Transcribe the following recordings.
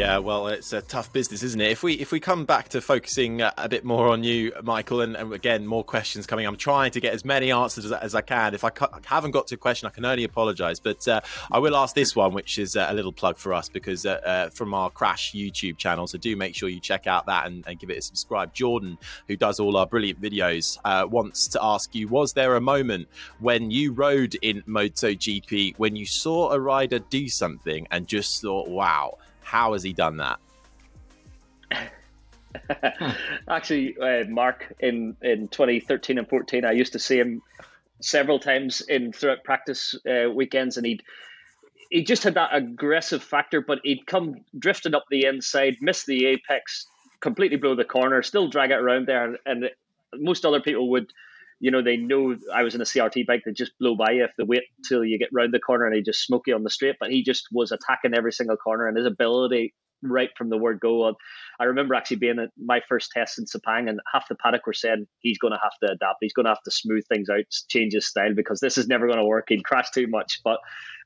Yeah, well, it's a tough business, isn't it? If we come back to focusing a bit more on you, Michael, and again, more questions coming. I'm trying to get as many answers as I can. If I haven't got to a question, I can only apologise. But I will ask this one, which is a little plug for us, because from our Crash YouTube channel, so do make sure you check out that and give it a subscribe. Jordan, who does all our brilliant videos, wants to ask you, was there a moment when you rode in MotoGP when you saw a rider do something and just thought, wow, how has he done that? Actually, Mark, in 2013 and 14, I used to see him several times throughout practice weekends, and he just had that aggressive factor, but he'd come drifting up the inside, miss the apex, completely blow the corner, still drag it around there, and most other people would, you know, they know I was in a CRT bike, they just blow by you if they wait till you get round the corner and they just smoke you on the straight. But he just was attacking every single corner, and his ability right from the word go. I remember actually being at my first test in Sepang, and half the paddock were saying, he's going to have to adapt. He's going to have to smooth things out, change his style, because this is never going to work. He'd crash too much. But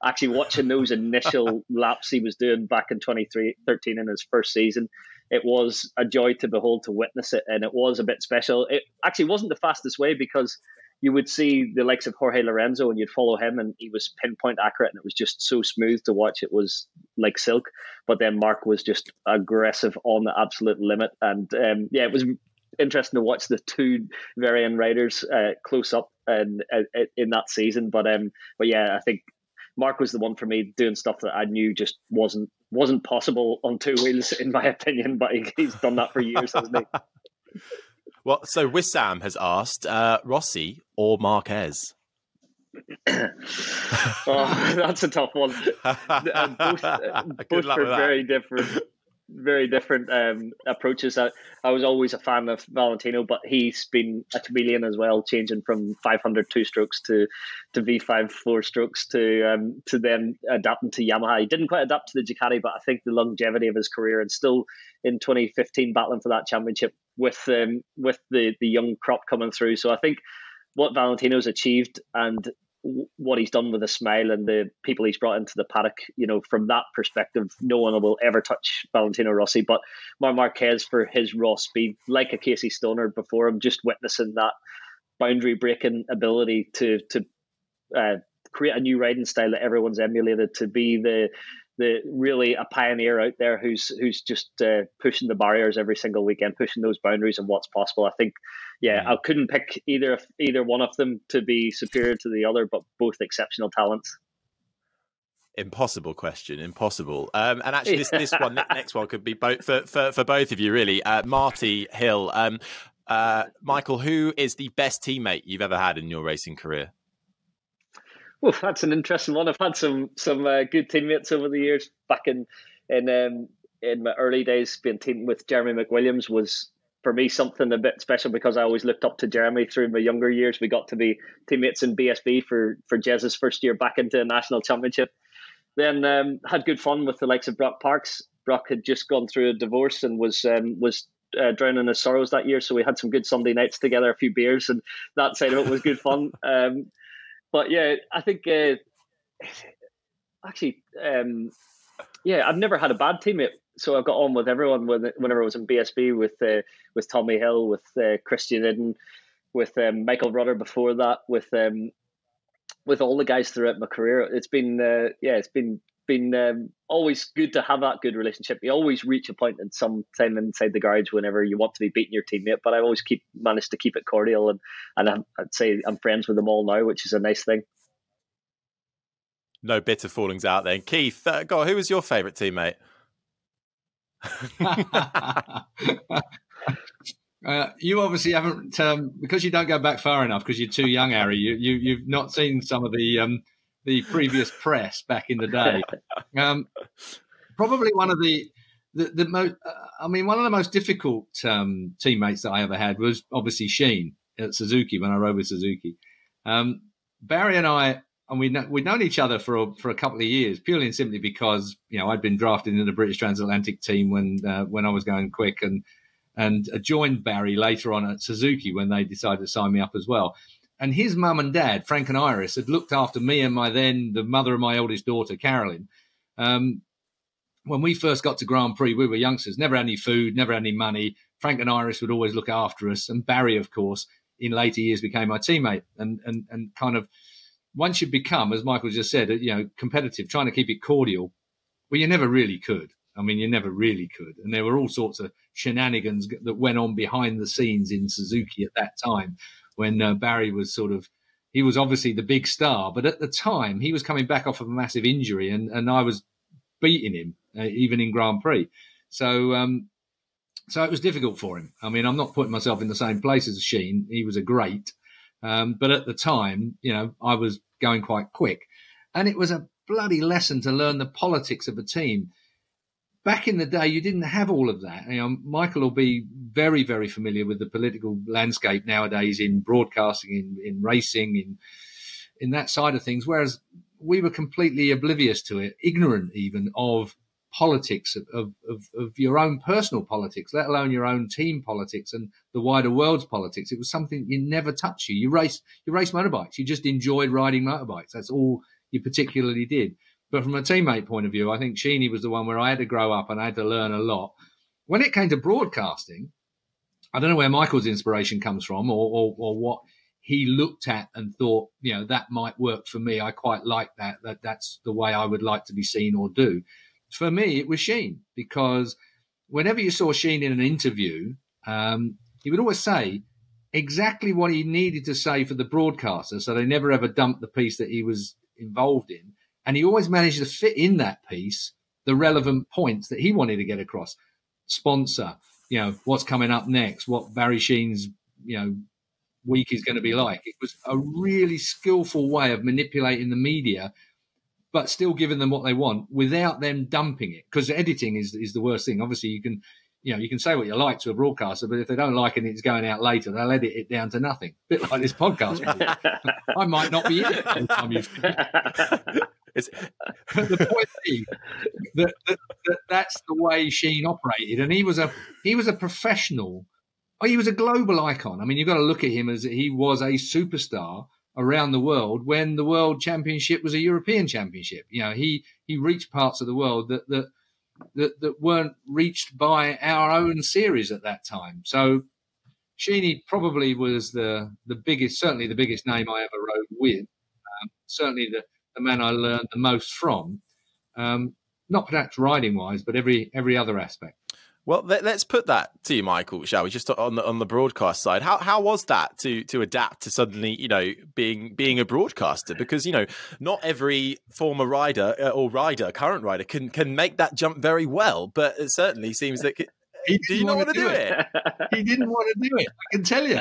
actually watching those initial laps he was doing back in 2013 in his first season, it was a joy to behold, to witness it, and it was a bit special. It actually wasn't the fastest way, because you would see the likes of Jorge Lorenzo and you'd follow him, and he was pinpoint accurate, and it was just so smooth to watch. It was like silk. But then Mark was just aggressive on the absolute limit, and yeah, it was interesting to watch the two varying riders close up and in that season. But yeah, I think Mark was the one for me, doing stuff that I knew just wasn't possible on two wheels, in my opinion. But he's done that for years, hasn't he? Well, so Wissam has asked, Rossi or Marquez? Oh, that's a tough one. Both were very different approaches. I was always a fan of Valentino, but he's been a chameleon as well, changing from 500 two-strokes to V5 four-strokes to then adapting to Yamaha. He didn't quite adapt to the Ducati, but I think the longevity of his career, and still in 2015 battling for that championship with the young crop coming through. So I think what Valentino's achieved and what he's done with a smile and the people he's brought into the paddock, you know, from that perspective, no one will ever touch Valentino Rossi. But Marc Marquez, for his raw speed, like a Casey Stoner before him, just witnessing that boundary breaking ability to create a new riding style that everyone's emulated, to be the really a pioneer out there who's just pushing the barriers every single weekend, pushing those boundaries and what's possible. I think, yeah, I couldn't pick either one of them to be superior to the other, but both exceptional talents. Impossible question, impossible. And actually, this one, next one could be both for both of you, really. Marty Hill, Michael, who is the best teammate you've ever had in your racing career? Well, that's an interesting one. I've had some good teammates over the years. Back in my early days, being teamed with Jeremy McWilliams was for me something a bit special, because I always looked up to Jeremy through my younger years. We got to be teammates in BSB for Jez's first year back into a national championship. Then had good fun with the likes of Brock Parks. Brock had just gone through a divorce and was drowning his sorrows that year, so we had some good Sunday nights together, a few beers, and that side of it was good fun. But yeah, I think I've never had a bad teammate, so I got on with everyone whenever I was in BSB with Tommy Hill, with Christian Eden, with Michael Rudder before that, with all the guys throughout my career. It's been it's been always good to have that good relationship. You always reach a point in some time inside the garage whenever you want to be beating your teammate, but I always managed to keep it cordial, and I'd say I'm friends with them all now, which is a nice thing. No bitter fallings out then. Keith, God, who was your favourite teammate? You obviously haven't, because you don't go back far enough, because you're too young, Harry. You've not seen some of the previous press back in the day. Probably one of the most, I mean, one of the most difficult teammates that I ever had was obviously Sheene at Suzuki, when I rode with Suzuki. Barry and I, and we'd known each other for a couple of years, purely and simply because, you know, I'd been drafted into the British Transatlantic team when I was going quick, and joined Barry later on at Suzuki when they decided to sign me up as well. And his mum and dad, Frank and Iris, had looked after me and the mother of my eldest daughter, Carolyn, when we first got to Grand Prix, we were youngsters, never had any food, never had any money. Frank and Iris would always look after us. And Barry, of course, in later years became my teammate. And kind of once you become, as Michael just said, you know, competitive, trying to keep it cordial, well, you never really could. I mean, you never really could. And there were all sorts of shenanigans that went on behind the scenes in Suzuki at that time when Barry was sort of, he was obviously the big star. But at the time, he was coming back off of a massive injury and I was beating him, even in Grand Prix. So it was difficult for him. I mean, I'm not putting myself in the same place as Sheene. He was a great. But at the time, you know, I was going quite quick. And it was a bloody lesson to learn the politics of a team. Back in the day, you didn't have all of that. You know, Michael will be very, very familiar with the political landscape nowadays in broadcasting, in racing, in that side of things, whereas we were completely oblivious to it, ignorant even of politics, of your own personal politics, let alone your own team politics and the wider world's politics. It was something you never touched. You raced motorbikes. You just enjoyed riding motorbikes. That's all you particularly did. But from a teammate point of view, I think Sheene was the one where I had to grow up and I had to learn a lot. When it came to broadcasting, I don't know where Michael's inspiration comes from or what he looked at and thought, you know, that might work for me. I quite like that. That's the way I would like to be seen or do. For me, it was Sheene, because whenever you saw Sheene in an interview, he would always say exactly what he needed to say for the broadcaster, so they never ever dumped the piece that he was involved in. And he always managed to fit in that piece the relevant points that he wanted to get across. Sponsor, you know, what's coming up next, what Barry Sheene's, you know, week is going to be like. It was a really skillful way of manipulating the media, but still giving them what they want without them dumping it. Because editing is the worst thing. Obviously, you can say what you like to a broadcaster, but if they don't like it and it's going out later, they'll edit it down to nothing. A bit like this podcast. I might not be in it every time you finish. But the point being that that's the way Sheene operated, and he was a professional. He was a global icon. I mean, you've got to look at him as he was a superstar around the world when the World Championship was a European Championship. You know, he reached parts of the world that weren't reached by our own series at that time. So Sheene probably was the biggest, certainly the biggest name I ever rode with. Certainly the man I learned the most from, not perhaps riding-wise, but every other aspect. Well, let's put that to you, Michael, shall we? Just on the broadcast side, how was that to adapt to suddenly, you know, being a broadcaster? Because, you know, not every former rider or current rider can make that jump very well, but it certainly seems that. He didn't want to do it. I can tell you,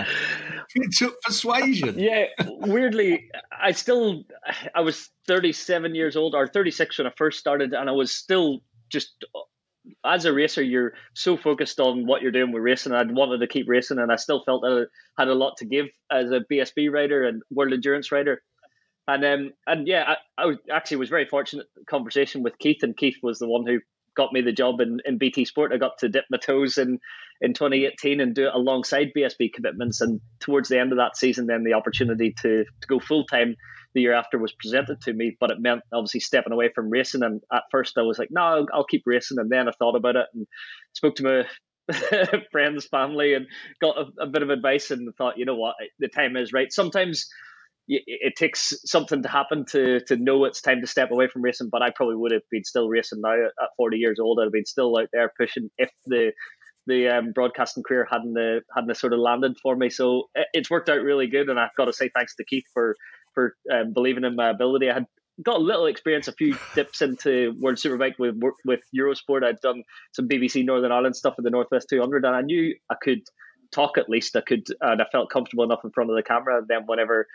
it took persuasion. Yeah, weirdly, I was 37 years old or 36 when I first started, and I was still just, as a racer, you're so focused on what you're doing with racing. I'd wanted to keep racing, and I still felt that I had a lot to give as a BSB rider and world endurance rider. And yeah, I actually was very fortunate in the conversation with Keith, and Keith was the one who got me the job in BT Sport. I got to dip my toes in 2018 and do it alongside BSB commitments. And towards the end of that season, then the opportunity to go full-time the year after was presented to me. But it meant obviously stepping away from racing. And at first I was like, no, I'll keep racing. And then I thought about it and spoke to my friends, family, and got a bit of advice and thought, you know what, the time is right. Sometimes it takes something to happen to know it's time to step away from racing, but I probably would have been still racing now at 40 years old. I'd have been still out there pushing if the broadcasting career hadn't sort of landed for me. So it's worked out really good, and I've got to say thanks to Keith for believing in my ability. I had got a little experience, a few dips into World Superbike with Eurosport. I'd done some BBC Northern Ireland stuff in the Northwest 200, and I knew I could talk at least. And I felt comfortable enough in front of the camera. And then whenever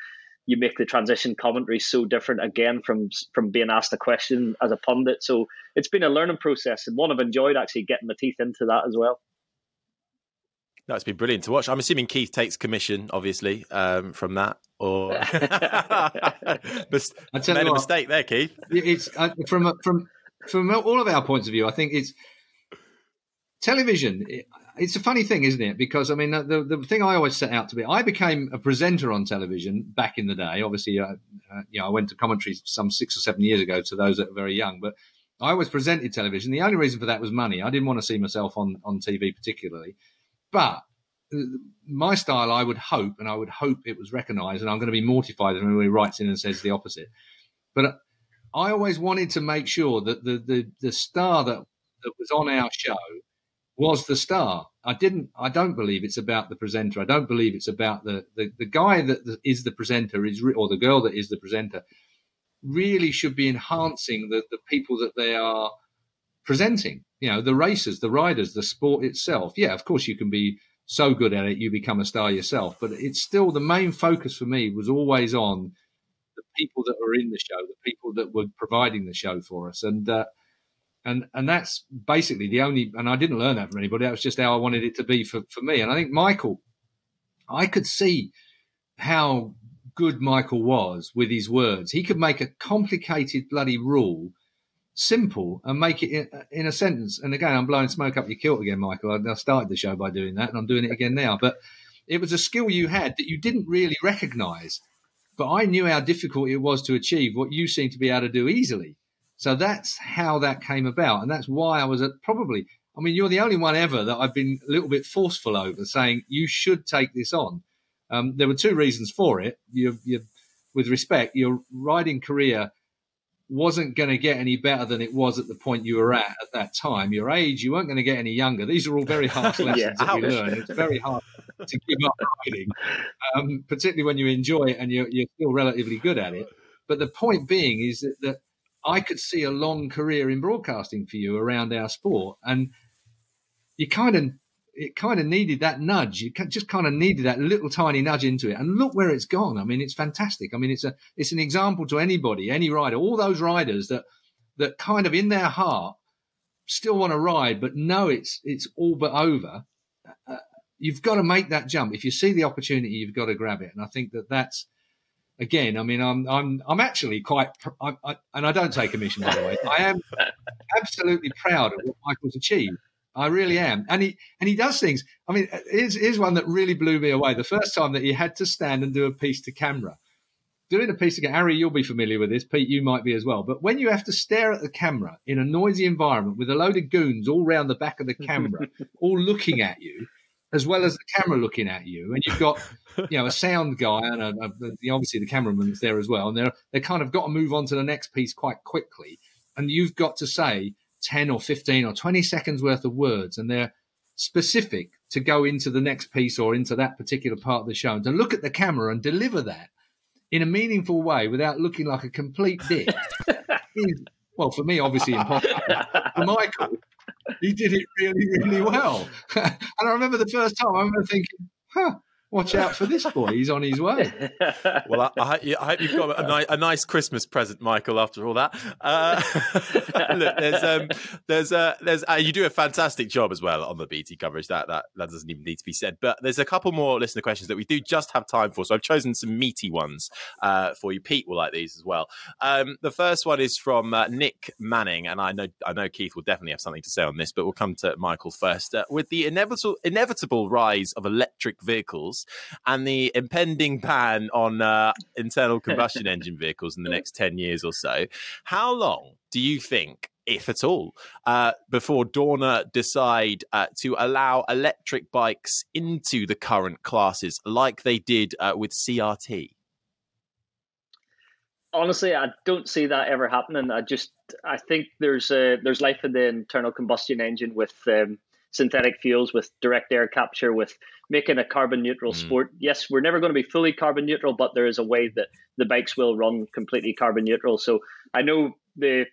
you make the transition, commentary so different again from being asked a question as a pundit. So it's been a learning process, and one I've enjoyed actually getting my teeth into that as well. No, it's been brilliant to watch. I'm assuming Keith takes commission, obviously, from that. Or made a mistake there, Keith. It's from all of our points of view. I think it's television. It's a funny thing, isn't it? Because, I mean, the thing I always set out to be, I became a presenter on television back in the day. Obviously, you know, I went to commentary some 6 or 7 years ago to those that are very young. But I always presented television. The only reason for that was money. I didn't want to see myself on TV particularly. But my style, I would hope, and I would hope it was recognised, and I'm going to be mortified when anybody writes in and says the opposite. But I always wanted to make sure that the star that was on our show was the star. I don't believe it's about the presenter. I don't believe it's about the guy that is the presenter, or the girl that is the presenter, really should be enhancing the people that they are presenting. You know, the racers, the riders, the sport itself. Yeah, of course you can be so good at it, you become a star yourself. But it's still, the main focus for me was always on the people that were in the show, the people that were providing the show for us. And that's basically the only, and I didn't learn that from anybody. That was just how I wanted it to be for me. And I think Michael, I could see how good Michael was with his words. He could make a complicated bloody rule simple and make it in a sentence. And again, I'm blowing smoke up your kilt again, Michael. I started the show by doing that, and I'm doing it again now. But it was a skill you had that you didn't really recognize. But I knew how difficult it was to achieve what you seem to be able to do easily. So that's how that came about. And that's why I was you're the only one ever that I've been a little bit forceful over, saying you should take this on. There were two reasons for it. With respect, your riding career wasn't going to get any better than it was at the point you were at that time. Your age, you weren't going to get any younger. These are all very harsh lessons that we learn. It's very hard to give up riding, particularly when you enjoy it and you're still relatively good at it. But the point being is that I could see a long career in broadcasting for you around our sport, and it kind of needed that nudge. You just kind of needed that little tiny nudge into it, and look where it's gone. I mean, it's fantastic. I mean, it's an example to anybody, any rider, all those riders that kind of in their heart still want to ride, but know it's all but over. You've got to make that jump. If you see the opportunity, you've got to grab it. And I think that's. Again, I mean, I'm actually and I don't take commission, by the way. I am absolutely proud of what Michael's achieved. I really am, and he does things. I mean, here's one that really blew me away. The first time that he had to stand and do a piece to camera, doing a piece to Harry, you'll be familiar with this, Pete. You might be as well. But when you have to stare at the camera in a noisy environment with a load of goons all round the back of the camera, all looking at you, as well as the camera looking at you, and you've got, a sound guy and obviously the cameraman's there as well, and they kind of got to move on to the next piece quite quickly, and you've got to say 10 or 15 or 20 seconds worth of words, and they're specific to go into the next piece or into that particular part of the show, and to look at the camera and deliver that in a meaningful way without looking like a complete dick. Well, for me, obviously impossible. For Michael, he did it really, really well. And I remember the first time, I remember thinking, watch out for this boy. He's on his way. Well, I hope you've got a nice Christmas present, Michael, after all that. Look, you do a fantastic job as well on the BT coverage. That doesn't even need to be said. But there's a couple more listener questions that we do just have time for. So I've chosen some meaty ones for you. Pete will like these as well. The first one is from Nick Manning. And I know Keith will definitely have something to say on this, but we'll come to Michael first. With the inevitable rise of electric vehicles, and the impending ban on internal combustion engine vehicles in the next 10 years or so, how long do you think, if at all, before Dorna decide to allow electric bikes into the current classes like they did with CRT? Honestly, I don't see that ever happening. I think there's life in the internal combustion engine with synthetic fuels, with direct air capture, with making a carbon neutral sport. Yes, we're never going to be fully carbon neutral, but there is a way that the bikes will run completely carbon neutral. So I know the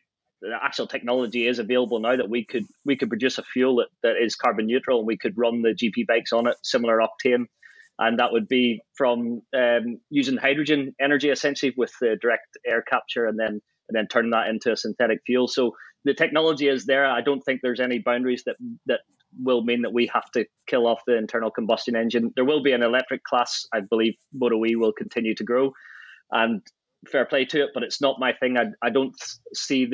actual technology is available now that we could produce a fuel that is carbon neutral, and we could run the GP bikes on it, similar octane. And that would be from using hydrogen energy, essentially, with the direct air capture, and then turn that into a synthetic fuel. So the technology is there. I don't think there's any boundaries that will mean that we have to kill off the internal combustion engine. There will be an electric class. I believe Moto E will continue to grow, and fair play to it, but it's not my thing. I don't see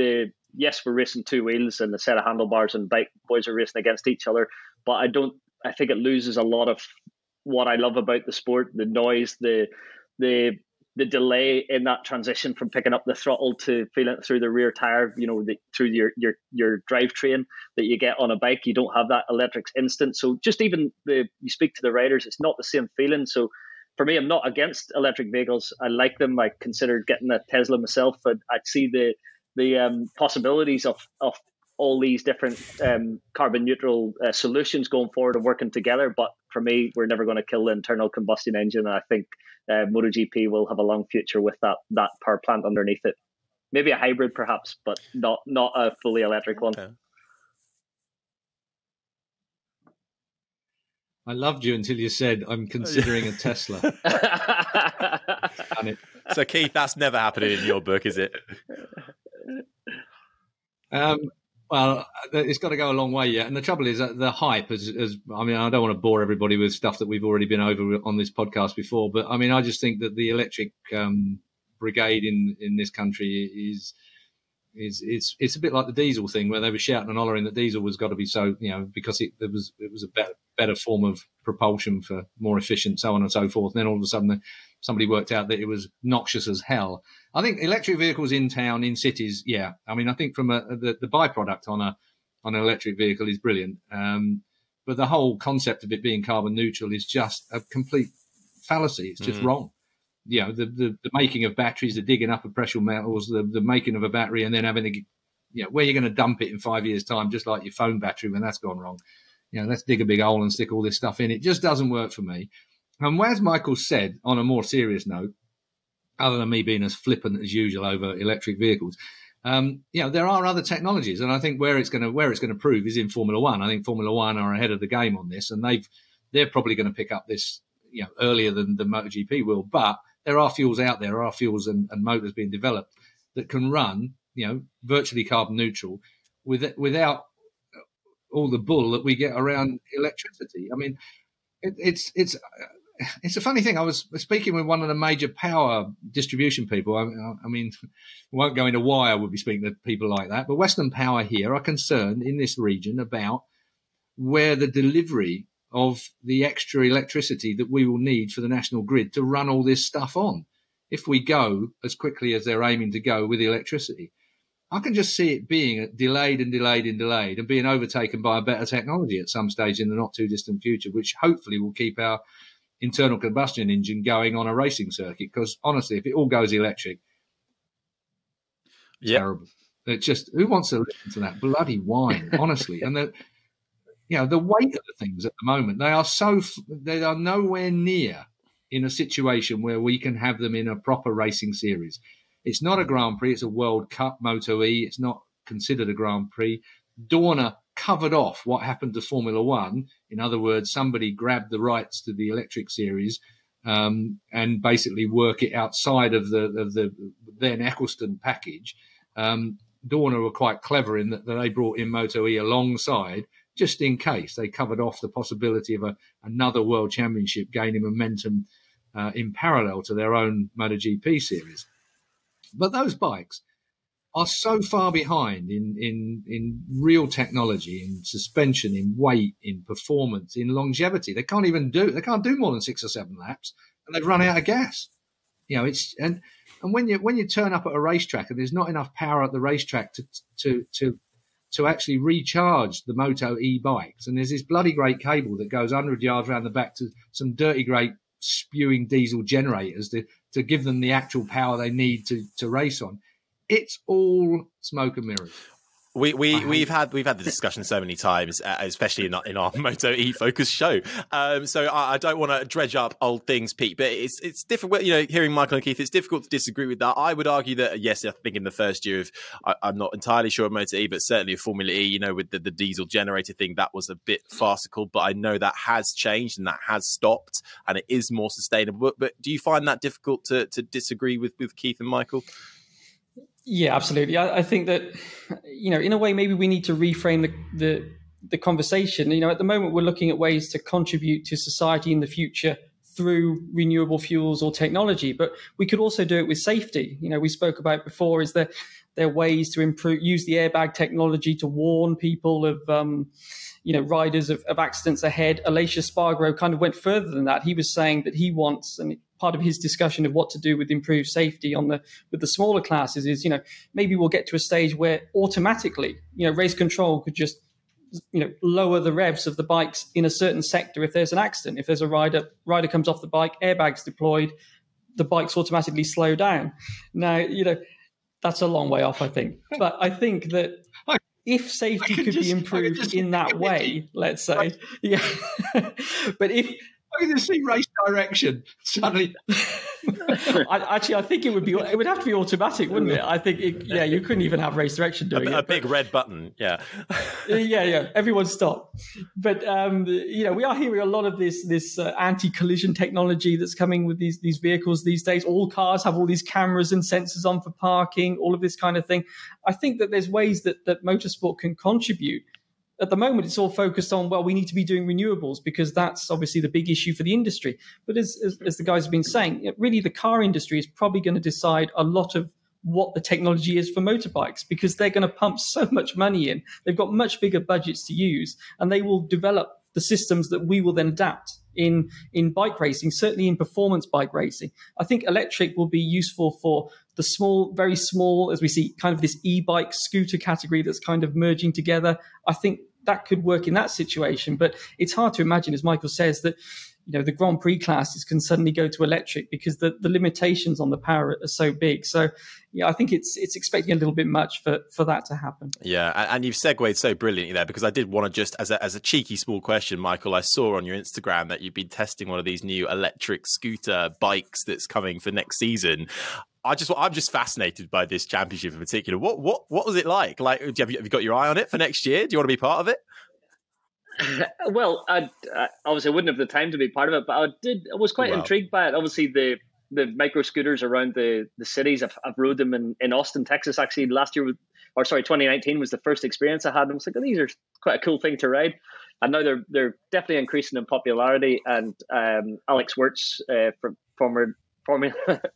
yes, we're racing two wheels and a set of handlebars and bike boys are racing against each other, but I think it loses a lot of what I love about the sport, the noise, the the delay in that transition from picking up the throttle to feeling it through the rear tire, you know, through your drivetrain that you get on a bike. You don't have that electric instant. So just even you speak to the riders, it's not the same feeling. So for me, I'm not against electric vehicles. I like them. I considered getting a Tesla myself, and I'd see the possibilities of all these different carbon neutral solutions going forward and working together. But for me, we're never going to kill the internal combustion engine. And I think MotoGP will have a long future with that power plant underneath it. Maybe a hybrid perhaps, but not a fully electric one. Okay. I loved you until you said, I'm considering a Tesla. So Keith, that's never happening in your book, is it? Well, it's got to go a long way yet. And the trouble is that the hype is I mean, I don't want to bore everybody with stuff that we've already been over on this podcast before, but I mean, I just think that the electric brigade in this country it's a bit like the diesel thing where they were shouting and hollering that diesel was got to be so, you know, because it was a better form of propulsion for more efficient, so on and so forth. And then all of a sudden somebody worked out that it was noxious as hell. I think electric vehicles in town, in cities, yeah. I mean, I think from the byproduct on an electric vehicle is brilliant. But the whole concept of it being carbon neutral is just a complete fallacy. It's just wrong. You know, the making of batteries, the digging up of precious metals, the making of a battery and then having to, you know, where you're going to dump it in 5 years' time, just like your phone battery when that's gone wrong. You know, let's dig a big hole and stick all this stuff in. It just doesn't work for me. And as Michael said, on a more serious note, other than me being as flippant as usual over electric vehicles, you know, there are other technologies, and I think where it's going to prove is in Formula One. I think Formula One are ahead of the game on this, and they're probably going to pick up this, you know, earlier than the MotoGP will. But there are fuels out there, and motors being developed that can run, you know, virtually carbon neutral without all the bull that we get around electricity. I mean, it's a funny thing. I was speaking with one of the major power distribution people. I mean, I won't go into why I would be speaking to people like that, but Western Power here are concerned in this region about where the delivery of the extra electricity that we will need for the national grid to run all this stuff on. If we go as quickly as they're aiming to go with electricity, I can just see it being delayed and delayed and delayed and being overtaken by a better technology at some stage in the not too distant future, which hopefully will keep our internal combustion engine going on a racing circuit, because honestly, if it all goes electric, it's terrible. It's just, who wants to listen to that bloody whine, honestly? And you know, the weight of the things at the moment, they are nowhere near in a situation where we can have them in a proper racing series. It's not a Grand Prix, it's a World Cup, Moto E. It's not considered a Grand Prix. Dorna covered off what happened to Formula One. In other words, somebody grabbed the rights to the electric series and basically work it outside of the then Eccleston package. Dorna were quite clever in that they brought in Moto E alongside, just in case. They covered off the possibility of another World Championship gaining momentum in parallel to their own MotoGP series. But those bikes are so far behind in real technology, in suspension, in weight, in performance, in longevity. They can't even do more than 6 or 7 laps, and they've run out of gas. You know, it's and when you turn up at a racetrack and there's not enough power at the racetrack to actually recharge the Moto E bikes, and there's this bloody great cable that goes 100 yards round the back to some dirty great spewing diesel generators to give them the actual power they need to race on. It's all smoke and mirrors. We've had the discussion so many times, especially in our Moto E focus show. So I don't want to dredge up old things, Pete, but it's difficult. You know, hearing Michael and Keith, it's difficult to disagree with that. I would argue that yes, I think in the first year of, I'm not entirely sure of Moto E, but certainly of Formula E, you know, with the diesel generator thing, that was a bit farcical. But I know that has changed and that has stopped, and it is more sustainable. But do you find that difficult to disagree with Keith and Michael? Yeah, absolutely. I think that, you know, in a way, maybe we need to reframe the conversation. You know, at the moment, we're looking at ways to contribute to society in the future through renewable fuels or technology, but we could also do it with safety. You know, we spoke about before, is that there are ways to improve, use the airbag technology to warn people of, you know, riders of accidents ahead. Aleix Espargaró kind of went further than that. He was saying that he wants, and part of his discussion of what to do with improved safety on the with the smaller classes is, maybe we'll get to a stage where automatically, race control could just, lower the revs of the bikes in a certain sector if there's an accident. If there's a rider comes off the bike, airbags deployed, the bikes automatically slow down. Now, that's a long way off, I think. But I think that if safety could be improved in that way, let's say, yeah. But if I can just see race direction suddenly. I think it would have to be automatic, wouldn't it? I think you couldn't even have race direction doing it. A big red button, yeah. Yeah. Everyone stop. But we are hearing a lot of this anti-collision technology that's coming with these vehicles these days. All cars have all these cameras and sensors on for parking, all of this kind of thing. I think that there's ways that motorsport can contribute. At the moment, it's all focused on, well, we need to be doing renewables because that's obviously the big issue for the industry. But as the guys have been saying, really the car industry is probably going to decide a lot of what the technology is for motorbikes because they're going to pump so much money in. They've got much bigger budgets to use, and they will develop the systems that we will then adapt in bike racing, certainly in performance bike racing. I think electric will be useful for the small, very small, as we see, kind of this e-bike scooter category that's kind of merging together. I think that could work in that situation, but it's hard to imagine, as Michael says, that the Grand Prix classes can suddenly go to electric because the limitations on the power are so big. So yeah, I think it's expecting a little bit much for that to happen. Yeah, and you've segued so brilliantly there, because I did want to just, as a cheeky small question, Michael, I saw on your Instagram that you've been testing one of these new electric scooter bikes that's coming for next season. I'm just fascinated by this championship in particular. What was it like? Like, have you got your eye on it for next year? Do you want to be part of it? Well, I obviously wouldn't have the time to be part of it, but I was quite intrigued by it. Obviously, the micro scooters around the cities. I've rode them in Austin, Texas. Actually, 2019 was the first experience I had. I was like, these are quite a cool thing to ride. And now they're definitely increasing in popularity. And Alex Wirtz, from former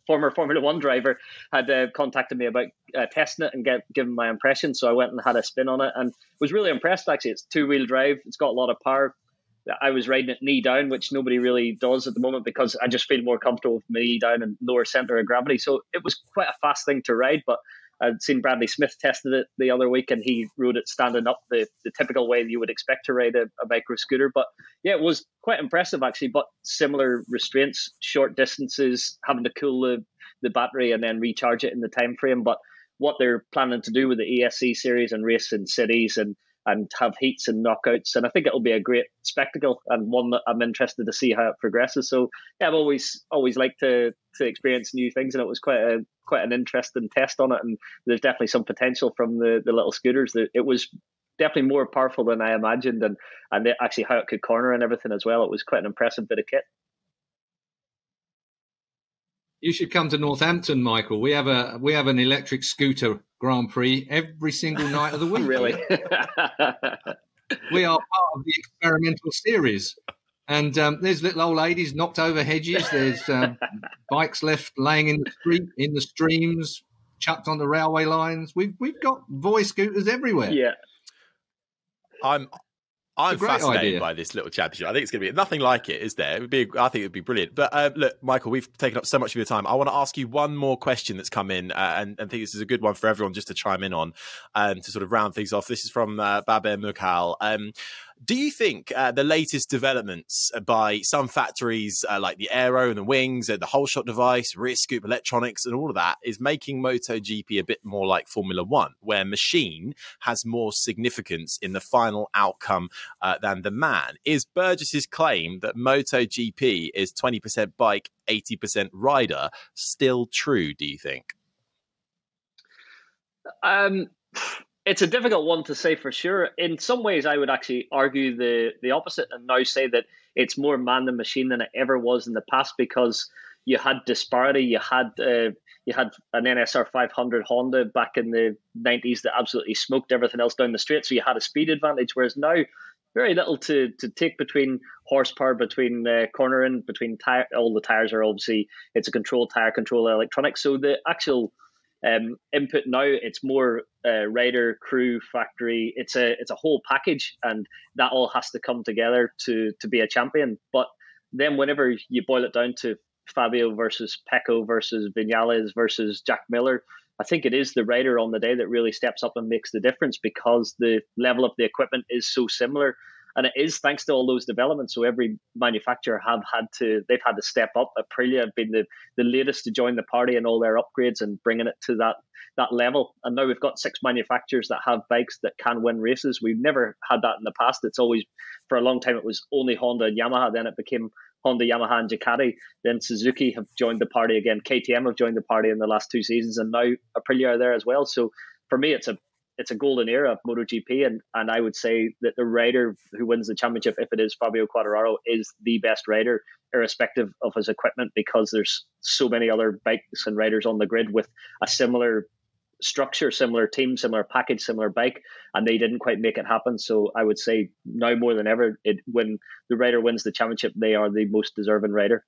Formula One driver, had contacted me about testing it and giving my impression. So I went and had a spin on it and was really impressed, actually. It's two-wheel drive. It's got a lot of power. I was riding it knee down, which nobody really does at the moment because I just feel more comfortable with my knee down and lower centre of gravity. So it was quite a fast thing to ride, but I'd seen Bradley Smith tested it the other week and he rode it standing up, the typical way that you would expect to ride a micro scooter. But yeah, it was quite impressive actually, but similar restraints, short distances, having to cool the battery and then recharge it in the time frame. But what they're planning to do with the ESC series and race in cities and have heats and knockouts, and I think it'll be a great spectacle and one that I'm interested to see how it progresses. So yeah, I've always liked to experience new things, and it was quite an interesting test on it, and there's definitely some potential from the little scooters. That it was definitely more powerful than I imagined, and actually how it could corner and everything as well. It was quite an impressive bit of kit. You should come to Northampton, Michael. We have an electric scooter Grand Prix every single night of the week. Really? We are part of the experimental series. And there's little old ladies knocked over hedges. There's bikes left laying in the street, in the streams, chucked on the railway lines. We've got boy scooters everywhere. Yeah. I'm fascinated by this little championship. I think it's going to be nothing like it, is there? I think it would be brilliant. But look, Michael, we've taken up so much of your time. I want to ask you one more question that's come in, and I think this is a good one for everyone just to chime in on, to sort of round things off. This is from Baber Mukhal. Do you think the latest developments by some factories like the aero and the wings and the whole shot device, rear scoop electronics and all of that is making MotoGP a bit more like Formula One, where machine has more significance in the final outcome than the man? Is Burgess's claim that MotoGP is 20% bike, 80% rider still true, do you think? It's a difficult one to say for sure. In some ways, I would actually argue the opposite and now say that it's more man than machine than it ever was in the past, because you had disparity. You had an NSR 500 Honda back in the 90s that absolutely smoked everything else down the straight, so you had a speed advantage, whereas now very little to take between horsepower, between cornering, between tire. All the tires are obviously, it's a control tire, control electronics. So the actual input now, it's more rider, crew, factory. It's a whole package, and that all has to come together to be a champion. But then whenever you boil it down to Fabio versus Pecco versus Vinales versus Jack Miller, I think it is the rider on the day that really steps up and makes the difference, because the level of the equipment is so similar. And it is thanks to all those developments. So every manufacturer they've had to step up. Aprilia have been the latest to join the party in all their upgrades and bringing it to that level. And now we've got 6 manufacturers that have bikes that can win races. We've never had that in the past. It's always, for a long time, it was only Honda and Yamaha. Then it became Honda, Yamaha, and Ducati. Then Suzuki have joined the party again. KTM have joined the party in the last 2 seasons, and now Aprilia are there as well. So for me, it's a golden era of MotoGP, and I would say that the rider who wins the championship, if it is Fabio Quartararo, is the best rider, irrespective of his equipment, because there's so many other bikes and riders on the grid with a similar structure, similar team, similar package, similar bike, and they didn't quite make it happen. So I would say now more than ever, when the rider wins the championship, they are the most deserving rider.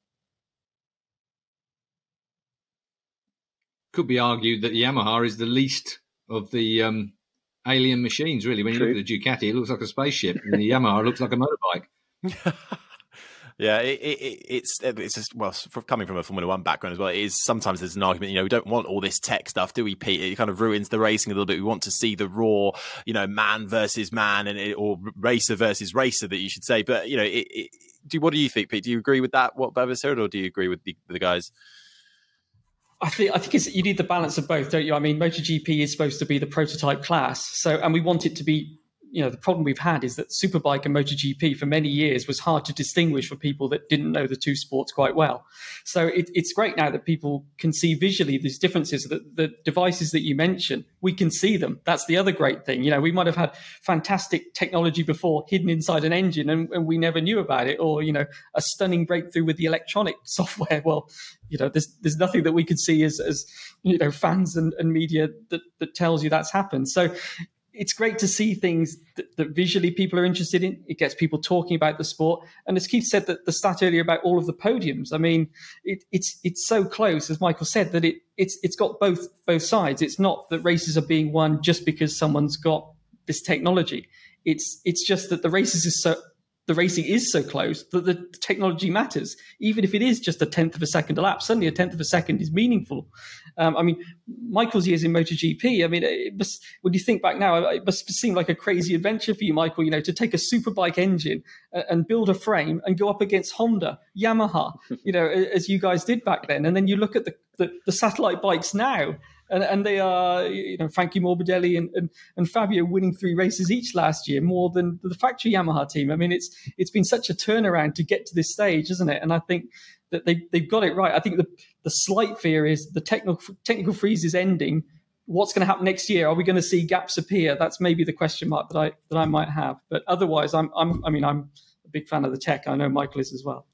Could be argued that Yamaha is the least of the alien machines, really. When you look at the Ducati, it looks like a spaceship, and the Yamaha looks like a motorbike. Yeah, it's just, well, coming from a Formula One background as well, it is sometimes there's an argument, we don't want all this tech stuff, do we, Pete? It kind of ruins the racing a little bit. We want to see the raw, man versus man, or racer versus racer, that you should say. But what do you think, Pete? Do you agree with that? What Bevis said, or do you agree with the guys? I think you need the balance of both, don't you? I mean, MotoGP is supposed to be the prototype class, and we want it to be. The problem we've had is that Superbike and MotoGP for many years was hard to distinguish for people that didn't know the 2 sports quite well. So it's great now that people can see visually these differences. That the devices that you mentioned, we can see them. That's the other great thing. We might have had fantastic technology before hidden inside an engine and we never knew about it, or, a stunning breakthrough with the electronic software. Well, there's nothing that we could see as fans and media that tells you that's happened. So it's great to see things that visually people are interested in. It gets people talking about the sport. And as Keith said, that the stat earlier about all of the podiums, I mean, it's so close, as Michael said, that it's got both sides. It's not that races are being won just because someone's got this technology. It's just that the racing is so close that the technology matters, even if it is just a 1/10 of a second a lap. Suddenly, a 1/10 of a second is meaningful. I mean, Michael's years in MotoGP. I mean, when you think back now, it must seem like a crazy adventure for you, Michael. To take a superbike engine and build a frame and go up against Honda, Yamaha, as you guys did back then, and then you look at the satellite bikes now. And they are, Frankie Morbidelli and Fabio winning 3 races each last year, more than the factory Yamaha team. I mean, it's been such a turnaround to get to this stage, isn't it? And I think that they've got it right. I think the slight fear is the technical freeze is ending. What's going to happen next year? Are we going to see gaps appear? That's maybe the question mark that I might have. But otherwise, I'm a big fan of the tech. I know Michael is as well.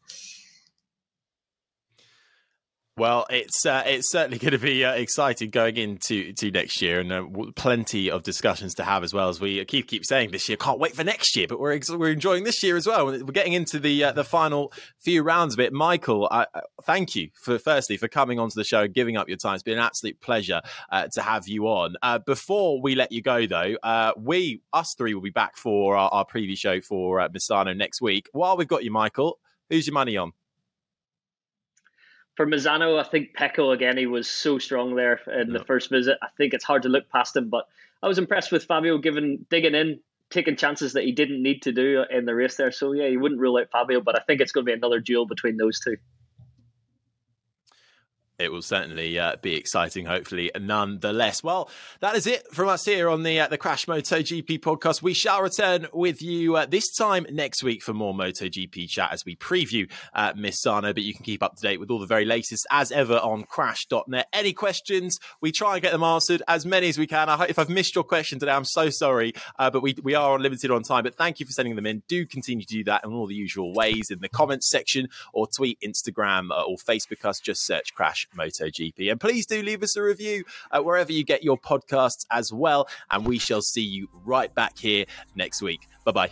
Well, it's certainly going to be exciting going into next year, and plenty of discussions to have as well. As we keep saying this year, can't wait for next year, but we're enjoying this year as well. We're getting into the final few rounds of it. Michael, I thank you firstly for coming onto the show and giving up your time. It's been an absolute pleasure to have you on. Before we let you go, though, us 3 will be back for our preview show for Misano next week. While we've got you, Michael, who's your money on? For Misano, I think Pecco again. He was so strong there in the first visit. I think it's hard to look past him, but I was impressed with Fabio digging in, taking chances that he didn't need to do in the race there. So, yeah, you wouldn't rule out Fabio, but I think it's going to be another duel between those 2. It will certainly be exciting, hopefully, nonetheless. Well, that is it from us here on the Crash MotoGP podcast. We shall return with you this time next week for more MotoGP chat as we preview Misano. But you can keep up to date with all the very latest as ever on Crash.net. Any questions, we try and get them answered, as many as we can. I hope if I've missed your question today, I'm so sorry, but we are limited on time. But thank you for sending them in. Do continue to do that in all the usual ways in the comments section, or tweet, Instagram, or Facebook us. Just search Crash MotoGP, and please do leave us a review wherever you get your podcasts as well, and we shall see you right back here next week. Bye bye.